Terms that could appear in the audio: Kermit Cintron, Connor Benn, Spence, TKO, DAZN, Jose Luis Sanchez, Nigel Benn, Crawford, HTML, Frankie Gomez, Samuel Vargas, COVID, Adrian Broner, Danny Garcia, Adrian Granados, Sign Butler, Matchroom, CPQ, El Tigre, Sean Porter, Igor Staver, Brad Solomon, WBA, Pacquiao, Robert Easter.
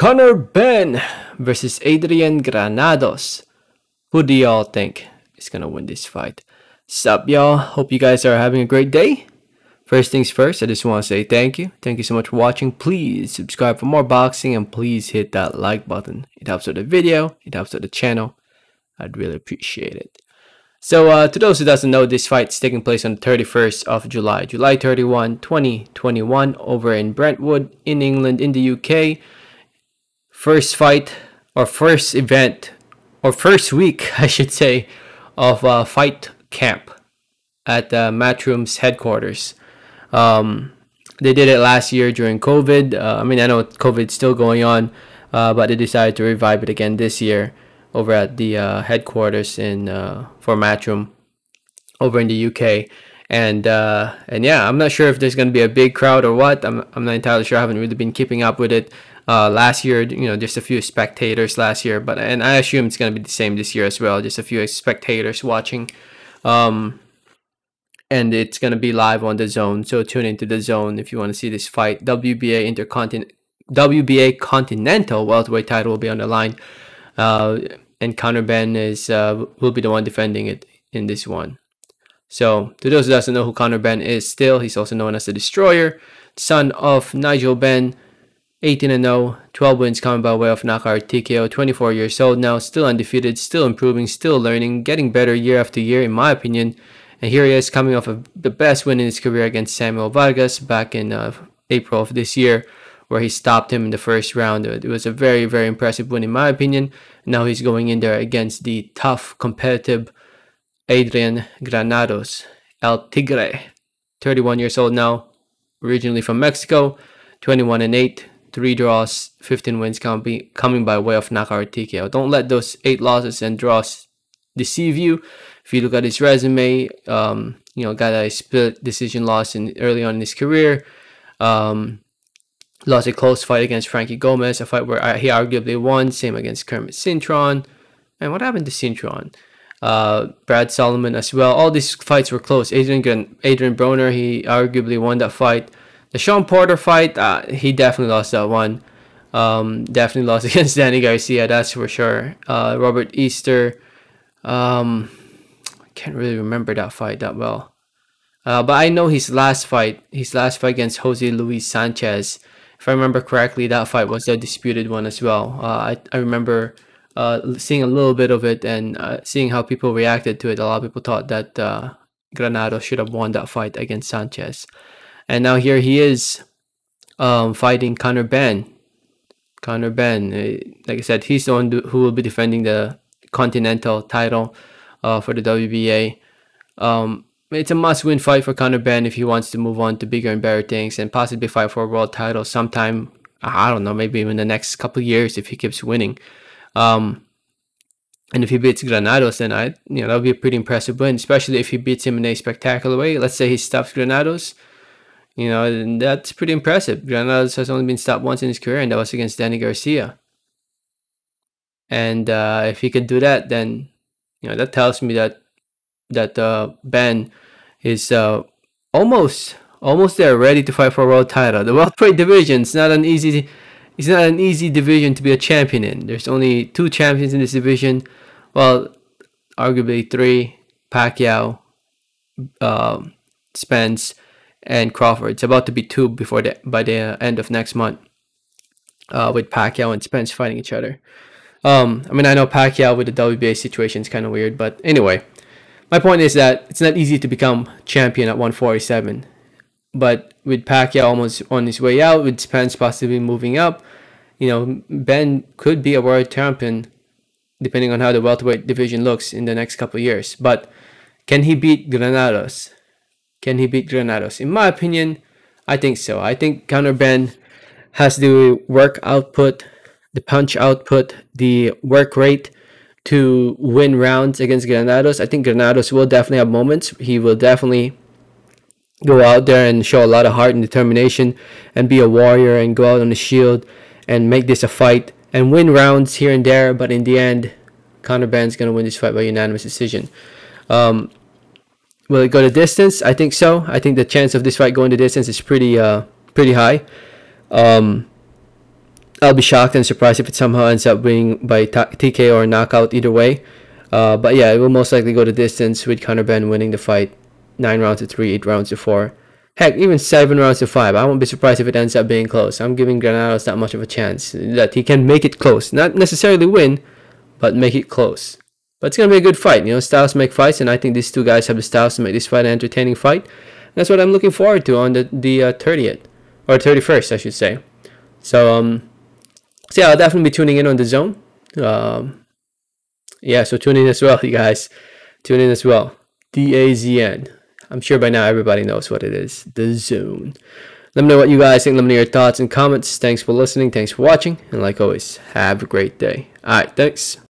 Connor Benn versus Adrian Granados. Who do y'all think is gonna win this fight? Sup y'all, hope you guys are having a great day. First things first, I just want to say thank you so much for watching. Please subscribe for more boxing and please hit that like button. It helps with the video, it helps with the channel. I'd really appreciate it. So to those who doesn't know, this fight's taking place on the 31st of July, July 31, 2021, over in Brentwood, in England, in the UK. First fight, or first event, or first week, I should say, of fight camp at Matchroom's headquarters. They did it last year during COVID. I mean, I know COVID's still going on, but they decided to revive it again this year over at the headquarters in for Matchroom over in the UK, and yeah, I'm not sure if there's going to be a big crowd or what. I'm not entirely sure. I haven't really been keeping up with it. Last year, you know, just a few spectators last year, but and I assume it's going to be the same this year as well. Just a few spectators watching, and it's going to be live on DAZN. So tune into DAZN if you want to see this fight. WBA Continental welterweight title will be on the line. And Connor Benn is will be the one defending it in this one. So to those who doesn't know who Connor Benn is, still, he's also known as the Destroyer, son of Nigel Benn, 18-0, 12 wins coming by way of knockout TKO. 24 years old now, still undefeated, still improving, still learning, getting better year after year, in my opinion. And here he is coming off of the best win in his career against Samuel Vargas back in April of this year, where he stopped him in the first round. It was a very, very impressive win in my opinion. Now he's going in there against the tough, competitive Adrian Granados, El Tigre. 31 years old now, originally from Mexico, 21-8, 3 draws, 15 wins coming by way of knockout TKO. Don't let those 8 losses and draws deceive you. If you look at his resume, you know, got a split decision loss early on in his career. Lost a close fight against Frankie Gomez, a fight where he arguably won. Same against Kermit Cintron. And what happened to Cintron? Brad Solomon as well. All these fights were close. Adrian Broner, he arguably won that fight. The Sean Porter fight, he definitely lost that one. Definitely lost against Danny Garcia, that's for sure. Robert Easter. I can't really remember that fight that well. But I know his last fight against Jose Luis Sanchez. If I remember correctly, that fight was a disputed one as well. I remember seeing a little bit of it and seeing how people reacted to it. A lot of people thought that Granados should have won that fight against Sanchez. And now here he is fighting Connor Benn. Connor Benn, like I said, he's the one who will be defending the Continental title for the WBA. It's a must-win fight for Connor Benn if he wants to move on to bigger and better things and possibly fight for a world title sometime. I don't know, maybe even the next couple of years if he keeps winning. And if he beats Granados, then that would be a pretty impressive win, especially if he beats him in a spectacular way. Let's say he stops Granados, you know, and that's pretty impressive. Granados has only been stopped once in his career, and that was against Danny Garcia. And if he could do that, then you know that tells me that Benn is almost there, ready to fight for a world title. The welterweight division is not an easy division to be a champion in. There's only 2 champions in this division, well, arguably 3: Pacquiao, Spence, and Crawford. It's about to be 2 before by the end of next month, with Pacquiao and Spence fighting each other. I mean, I know Pacquiao with the WBA situation is kind of weird, but anyway. My point is that it's not easy to become champion at 147. But with Pacquiao almost on his way out, with Spence possibly moving up, you know, Benn could be a world champion depending on how the welterweight division looks in the next couple of years. But can he beat Granados? Can he beat Granados? In my opinion, I think so. I think Connor Benn has the work output, the punch output, the work rate to win rounds against Granados. I think Granados will definitely have moments. He will definitely go out there and show a lot of heart and determination and be a warrior and go out on the shield and make this a fight and win rounds here and there. But in the end, Connor Benn's going to win this fight by unanimous decision. Will it go the distance? I think so. I think the chance of this fight going the distance is pretty high. I'll be shocked and surprised if it somehow ends up being by TK or knockout either way. But yeah, it will most likely go the distance with Connor Benn winning the fight 9 rounds to 3, 8 rounds to 4. Heck, even 7 rounds to 5. I won't be surprised if it ends up being close. I'm giving Granados not much of a chance that he can make it close. Not necessarily win, but make it close. But it's going to be a good fight. You know, styles make fights, and I think these two guys have the styles to make this fight an entertaining fight. And that's what I'm looking forward to on the 30th. Or 31st, I should say. So, yeah, I'll definitely be tuning in on DAZN. Yeah, so tune in as well, you guys. Tune in as well. DAZN. I'm sure by now everybody knows what it is. DAZN. Let me know what you guys think. Let me know your thoughts and comments. Thanks for listening. Thanks for watching. And like always, have a great day. All right, thanks.